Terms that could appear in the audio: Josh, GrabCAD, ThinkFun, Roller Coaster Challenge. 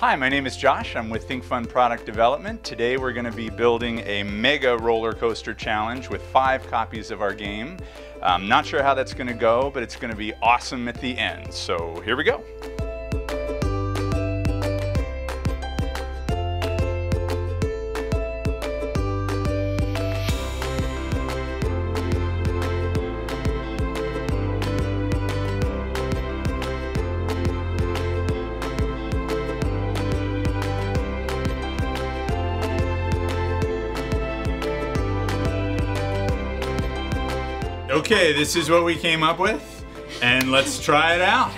Hi, my name is Josh. I'm with ThinkFun Product Development. Today we're going to be building a mega roller coaster challenge with 5 copies of our game. I'm not sure how that's going to go, but it's going to be awesome at the end. So here we go. Okay, this is what we came up with, and let's try it out.